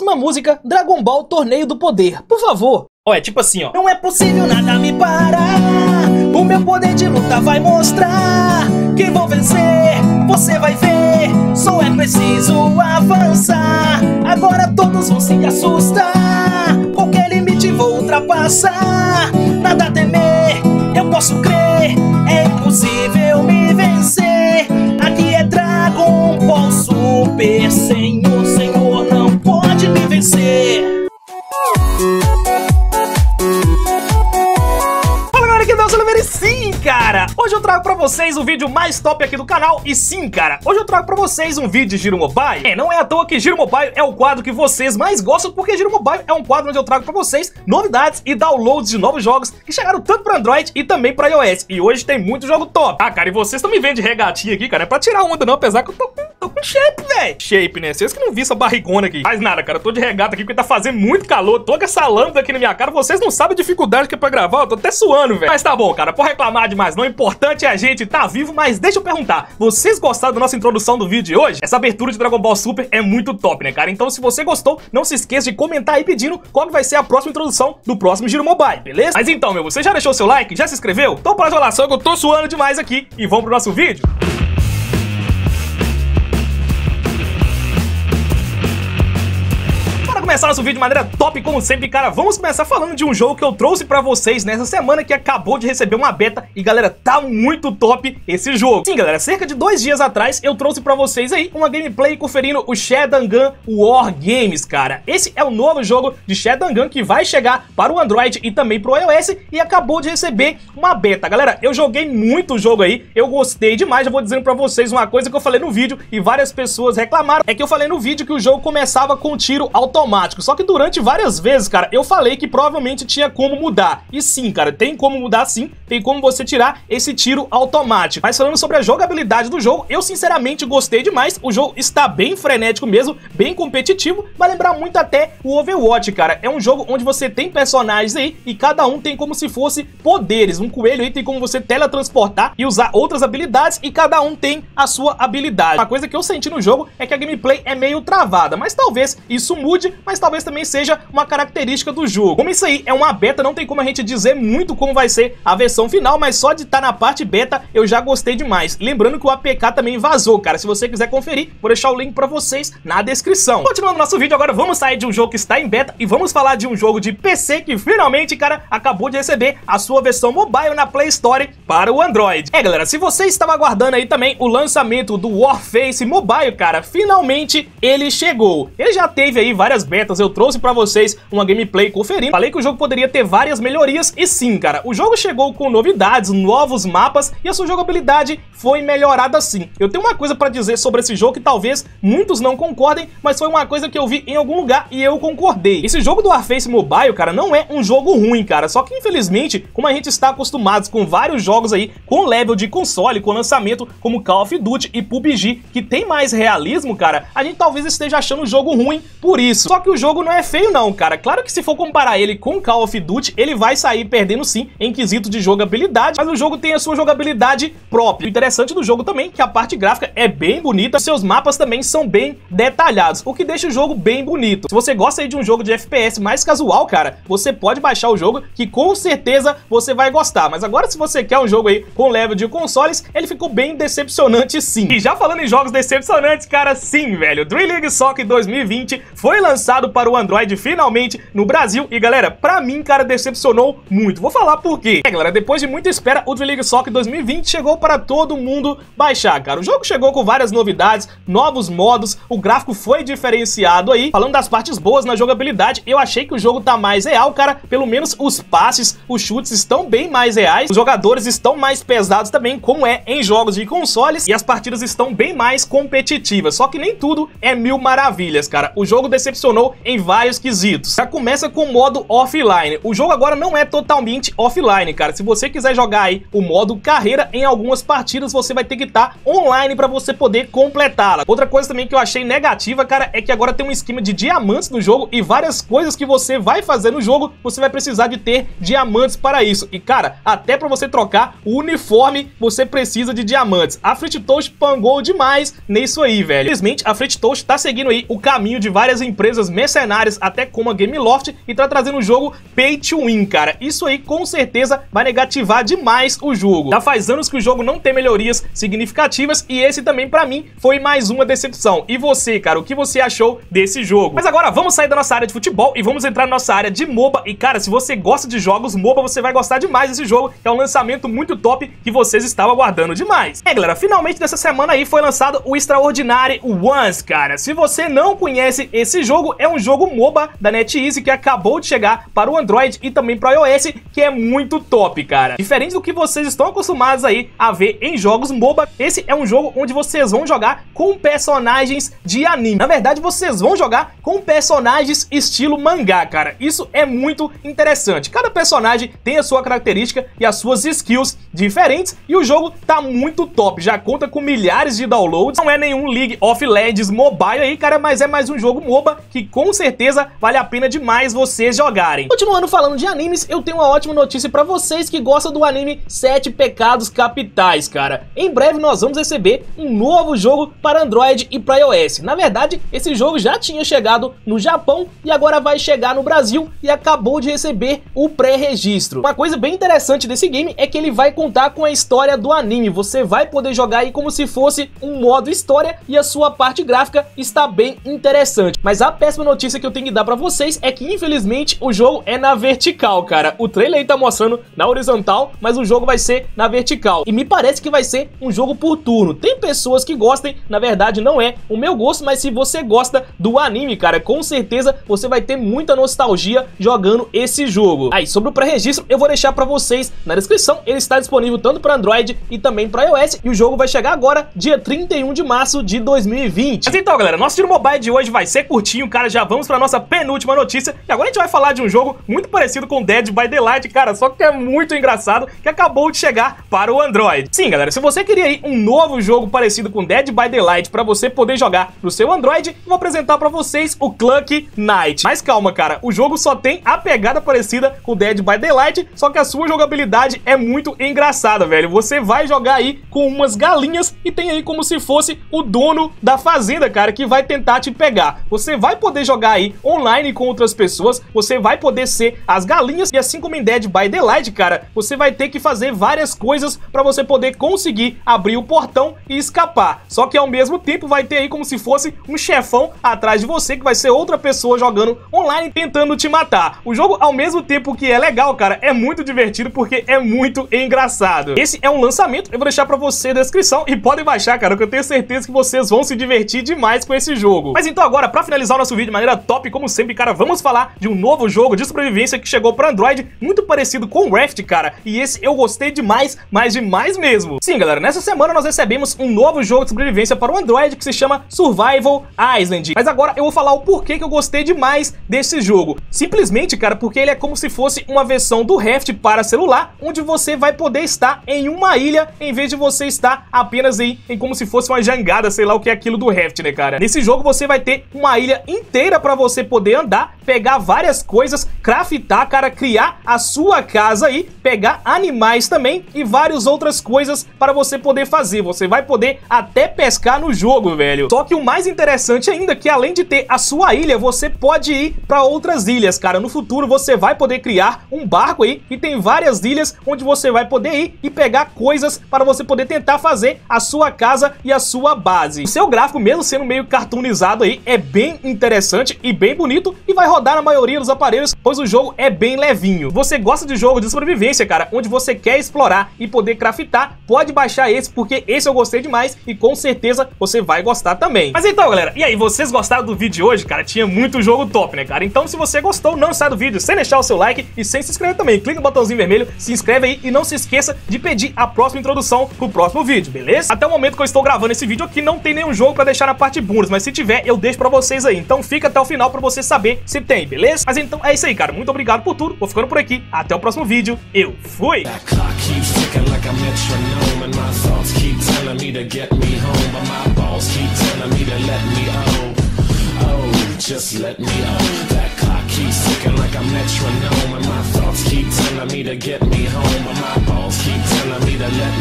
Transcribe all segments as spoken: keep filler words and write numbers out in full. próxima música, Dragon Ball Torneio do Poder, por favor. Ó, é tipo assim, ó. Não é possível nada me parar, o meu poder de luta vai mostrar. Quem vou vencer, você vai ver, só é preciso avançar. Agora todos vão se assustar, qualquer limite vou ultrapassar. Nada a temer, eu posso crer, é impossível me vencer. Aqui é Dragon Ball Super, sem o Senhor não pode me vencer. Sim, cara! Hoje eu trago pra vocês o vídeo mais top aqui do canal. E sim, cara, hoje eu trago pra vocês um vídeo de Giro Mobile. É, não é à toa que Giro Mobile é o quadro que vocês mais gostam, porque Giro Mobile é um quadro onde eu trago pra vocês novidades e downloads de novos jogos que chegaram tanto pra Android e também pra iOS. E hoje tem muito jogo top. Ah, cara, e vocês estão me vendo de regatinha aqui, cara, é pra tirar onda não, apesar que eu tô com, tô com shape, velho. Shape, né? Vocês que não viram essa barrigona aqui. Mas nada, cara, eu tô de regata aqui porque tá fazendo muito calor. Tô com essa lâmpada aqui na minha cara, vocês não sabem a dificuldade que é pra gravar, eu tô até suando, velho. Mas tá bom, cara. Por reclamar demais, não, o importante é a gente tá vivo. Mas deixa eu perguntar, vocês gostaram da nossa introdução do vídeo de hoje? Essa abertura de Dragon Ball Super é muito top, né, cara? Então se você gostou, não se esqueça de comentar aí pedindo qual que vai ser a próxima introdução do próximo Giro Mobile, beleza? Mas então, meu, você já deixou seu like? Já se inscreveu? Então para de falar só que eu tô suando demais aqui e vamos pro nosso vídeo? Começar nosso vídeo de maneira top, como sempre, cara, vamos começar falando de um jogo que eu trouxe pra vocês nessa semana, que acabou de receber uma beta e, galera, tá muito top esse jogo. Sim, galera, cerca de dois dias atrás eu trouxe pra vocês aí uma gameplay conferindo o Shadowgun War Games, cara. Esse é o novo jogo de Shadowgun que vai chegar para o Android e também pro iOS e acabou de receber uma beta. Galera, eu joguei muito o jogo aí, eu gostei demais, eu vou dizendo pra vocês uma coisa que eu falei no vídeo e várias pessoas reclamaram, é que eu falei no vídeo que o jogo começava com tiro automático. Só que durante várias vezes, cara, eu falei que provavelmente tinha como mudar. E sim, cara, tem como mudar sim, tem como você tirar esse tiro automático. Mas falando sobre a jogabilidade do jogo, eu sinceramente gostei demais. O jogo está bem frenético mesmo, bem competitivo. Vai lembrar muito até o Overwatch, cara. É um jogo onde você tem personagens aí e cada um tem como se fosse poderes. Um coelho aí tem como você teletransportar e usar outras habilidades e cada um tem a sua habilidade. Uma coisa que eu senti no jogo é que a gameplay é meio travada, mas talvez isso mude, mas talvez também seja uma característica do jogo. Como isso aí é uma beta, não tem como a gente dizer muito como vai ser a versão final, mas só de estar na parte beta eu já gostei demais. Lembrando que o A P K também vazou, cara. Se você quiser conferir, vou deixar o link pra vocês na descrição. Continuando nosso vídeo, agora vamos sair de um jogo que está em beta e vamos falar de um jogo de P C que finalmente, cara, acabou de receber a sua versão mobile na Play Store para o Android. É, galera, se você estava aguardando aí também o lançamento do Warface Mobile, cara, finalmente ele chegou. Ele já teve aí várias betas, eu trouxe pra vocês uma gameplay conferindo. Falei que o jogo poderia ter várias melhorias e sim, cara, o jogo chegou com novidades, novos mapas e a sua jogabilidade foi melhorada sim. Eu tenho uma coisa pra dizer sobre esse jogo que talvez muitos não concordem, mas foi uma coisa que eu vi em algum lugar e eu concordei. Esse jogo do Warface Mobile, cara, não é um jogo ruim, cara, só que infelizmente, como a gente está acostumado com vários jogos aí, com level de console, com lançamento como Call of Duty e P U B G, que tem mais realismo, cara, a gente talvez esteja achando o jogo ruim por isso. Só que o jogo não é feio não, cara. Claro que se for comparar ele com Call of Duty, ele vai sair perdendo sim em quesito de jogabilidade, mas o jogo tem a sua jogabilidade própria. O interessante do jogo também é que a parte gráfica é bem bonita, seus mapas também são bem detalhados, o que deixa o jogo bem bonito. Se você gosta aí de um jogo de F P S mais casual, cara, você pode baixar o jogo que com certeza você vai gostar. Mas agora se você quer um jogo aí com level de consoles, ele ficou bem decepcionante sim. E já falando em jogos decepcionantes, cara, sim, velho, Dream League Soccer dois mil e vinte foi lançado para o Android finalmente no Brasil e galera, pra mim, cara, decepcionou muito. Vou falar por quê. É, galera, depois de muita espera, o Dream League Soccer dois mil e vinte chegou para todo mundo baixar, cara. O jogo chegou com várias novidades, novos modos, o gráfico foi diferenciado aí. Falando das partes boas na jogabilidade, eu achei que o jogo tá mais real, cara, pelo menos os passes, os chutes estão bem mais reais, os jogadores estão mais pesados também, como é em jogos de consoles, e as partidas estão bem mais competitivas. Só que nem tudo é mil maravilhas, cara. O jogo decepcionou em vários quesitos. Já começa com o modo offline. O jogo agora não é totalmente offline, cara. Se você quiser jogar aí o modo carreira, em algumas partidas você vai ter que estar online para você poder completá-la. Outra coisa também que eu achei negativa, cara, é que agora tem um esquema de diamantes no jogo e várias coisas que você vai fazer no jogo, você vai precisar de ter diamantes para isso. E, cara, até para você trocar o uniforme, você precisa de diamantes. A Frititoche pangou demais nisso aí, velho. Infelizmente, a Frititoche tá seguindo aí o caminho de várias empresas mercenárias, até como a Gameloft, e tá trazendo um jogo pay to win, cara. Isso aí com certeza vai negativar demais o jogo. Já faz anos que o jogo não tem melhorias significativas e esse também pra mim foi mais uma decepção. E você, cara, o que você achou desse jogo? Mas agora vamos sair da nossa área de futebol e vamos entrar na nossa área de MOBA. E cara, se você gosta de jogos MOBA, você vai gostar demais desse jogo, que é um lançamento muito top que vocês estavam aguardando demais. É galera, finalmente nessa semana aí foi lançado o Extraordinary Ones, cara. Se você não conhece esse jogo, é um jogo MOBA da NetEase que acabou de chegar para o Android e também para o iOS, que é muito top, cara. Diferente do que vocês estão acostumados aí a ver em jogos MOBA, esse é um jogo onde vocês vão jogar com personagens de anime. Na verdade, vocês vão jogar com personagens estilo mangá, cara. Isso é muito interessante. Cada personagem tem a sua característica e as suas skills diferentes e o jogo tá muito top. Já conta com milhares de downloads. Não é nenhum League of Legends mobile aí, cara, mas é mais um jogo MOBA que com certeza vale a pena demais vocês jogarem. Continuando falando de animes, eu tenho uma ótima notícia pra vocês que gostam do anime Sete Pecados Capitais, cara. Em breve nós vamos receber um novo jogo para Android e para iOS. Na verdade, esse jogo já tinha chegado no Japão e agora vai chegar no Brasil e acabou de receber o pré-registro. Uma coisa bem interessante desse game é que ele vai contar com a história do anime. Você vai poder jogar aí como se fosse um modo história e a sua parte gráfica está bem interessante. Mas a péssima notícia que eu tenho que dar pra vocês é que infelizmente o jogo é na vertical, cara. O trailer aí tá mostrando na horizontal, mas o jogo vai ser na vertical. E me parece que vai ser um jogo por turno. Tem pessoas que gostem, na verdade não é o meu gosto, mas se você gosta do anime, cara, com certeza você vai ter muita nostalgia jogando esse jogo. Aí, sobre o pré-registro, eu vou deixar pra vocês na descrição. Ele está disponível tanto para Android e também para iOS. E o jogo vai chegar agora, dia trinta e um de março de dois mil e vinte. Mas então, galera, nosso Giro Mobile de hoje vai ser curtinho, cara. Já vamos pra nossa penúltima notícia. E agora a gente vai falar de um jogo muito parecido com Dead by Daylight, cara, só que é muito engraçado, que acabou de chegar para o Android. Sim, galera, se você queria aí um novo jogo parecido com Dead by Daylight para você poder jogar no seu Android, vou apresentar para vocês o Cluck Night. Mas calma, cara, o jogo só tem a pegada parecida com Dead by Daylight, só que a sua jogabilidade é muito engraçada, velho. Você vai jogar aí com umas galinhas e tem aí como se fosse o dono da fazenda, cara, que vai tentar te pegar. Você vai poder jogar aí online com outras pessoas, você vai poder ser as galinhas e assim como em Dead by Daylight, cara, você vai ter que fazer várias coisas para você poder conseguir abrir o portão e escapar. Só que ao mesmo tempo vai ter aí como se fosse um chefão atrás de você, que vai ser outra pessoa jogando online tentando te matar. O jogo, ao mesmo tempo que é legal, cara, é muito divertido porque é muito engraçado. Esse é um lançamento, eu vou deixar pra você na descrição e podem baixar, cara, que eu tenho certeza que vocês vão se divertir demais com esse jogo. Mas então agora, pra finalizar o nosso vídeo de maneira top, como sempre, cara, vamos falar de um novo jogo de sobrevivência que chegou pra Android, muito parecido com o Raft, cara, e esse eu gostei demais, mas demais mesmo. Sim, galera, nessa semana nós recebemos um novo jogo de sobrevivência para o Android que se chama Survival Island. Mas agora eu vou falar o porquê que eu gostei demais desse jogo. Simplesmente, cara, porque ele é como se fosse uma versão do Raft para celular, onde você vai poder estar em uma ilha, em vez de você estar apenas aí em como se fosse uma jangada, sei lá o que é aquilo do Raft, né, cara? Nesse jogo você vai ter uma ilha inteira pra você poder andar, pegar várias coisas, craftar, cara, criar a sua casa aí, pegar animais também e várias outras coisas para você poder fazer. Você vai poder até pescar no jogo, velho. Só que o mais interessante ainda é que além de ter a sua ilha, você pode ir pra outras ilhas, cara. No futuro você vai poder criar um barco aí e tem várias ilhas onde você vai poder ir e pegar coisas para você poder tentar fazer a sua casa e a sua base. O seu gráfico, mesmo sendo meio cartoonizado aí, é bem interessante e bem bonito e vai rodar na maioria dos aparelhos, pois o jogo é bem levinho. Você gosta de jogo de sobrevivência, cara, onde você quer explorar e poder craftar, pode baixar esse, porque esse eu gostei demais e com certeza você vai gostar também. Mas então, galera, e aí, vocês gostaram do vídeo de hoje? Cara, tinha muito jogo top, né, cara? Então, se você gostou, não sai do vídeo sem deixar o seu like e sem se inscrever também. Clica no botãozinho vermelho, se inscreve aí e não se esqueça de pedir a próxima introdução pro próximo vídeo, beleza? Até o momento que eu estou gravando esse vídeo aqui, não tem nenhum jogo pra deixar na parte bônus, mas se tiver, eu deixo pra vocês aí. Então fica até o final pra você saber se tem, beleza? Mas então é isso aí, cara. Muito obrigado por tudo. Vou ficando por aqui. Até o próximo vídeo. Eu fui! Keep telling me to get me home, but my balls keep telling me to let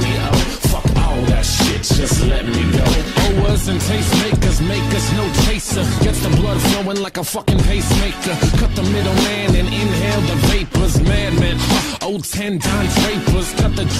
me out. Fuck all all that shit, just let me go. Owers and taste makers make us no chaser. Gets the blood flowing like a fucking pacemaker. Cut the middle man and inhale the vapors. Madman, oh ten Don Drapers. Cut the